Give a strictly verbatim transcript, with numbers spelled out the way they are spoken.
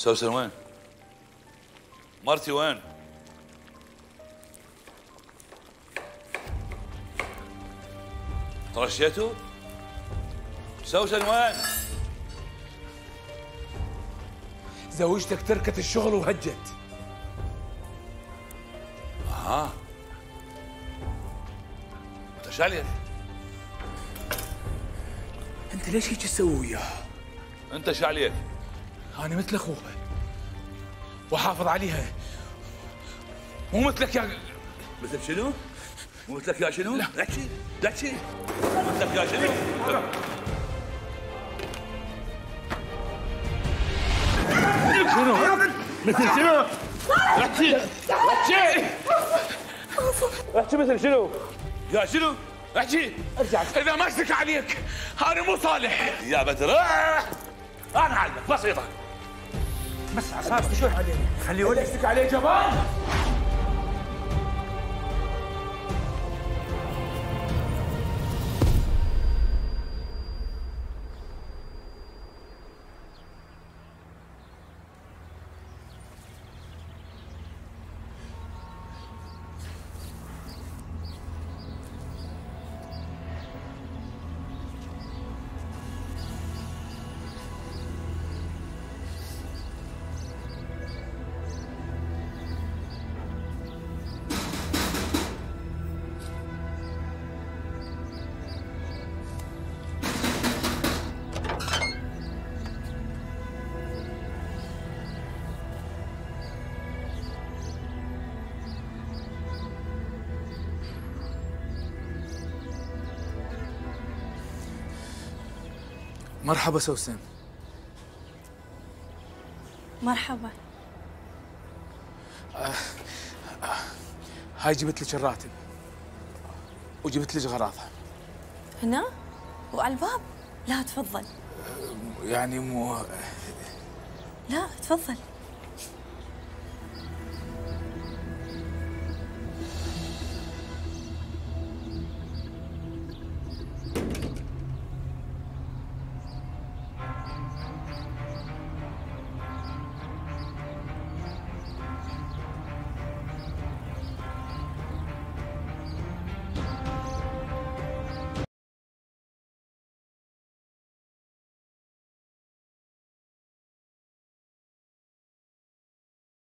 سوسن وين؟ مرتي وين؟ ترشيتوا؟ سوسن وين؟ زوجتك تركت الشغل وهجت. اها متشاليت. انت ليش هيك تسوي وياها؟ انت شو عليك؟ انا مثل اخوها وحافظ عليها، مو مثلك يا مثل شنو؟ مو مثلك يا شنو؟ لا لا تشي لا تشي مو مثلك يا شنو؟ شنو؟ مثل شنو؟ لا تشي لا تشي احكي مثل شنو؟ يا شنو؟ احكي ارجع اذا ما اشتكى عليك انا مو صالح يا بدر. انا اعلمك بسيطه بس عصابتي شو عليك؟ خليه ولا يشتكي عليه جبان. مرحبا سوسن. مرحبا. آه آه هاي جبت لك الراتب وجبت لك غراضها. هنا؟ وعلى الباب؟ لا تفضل. آه يعني مو لا تفضل.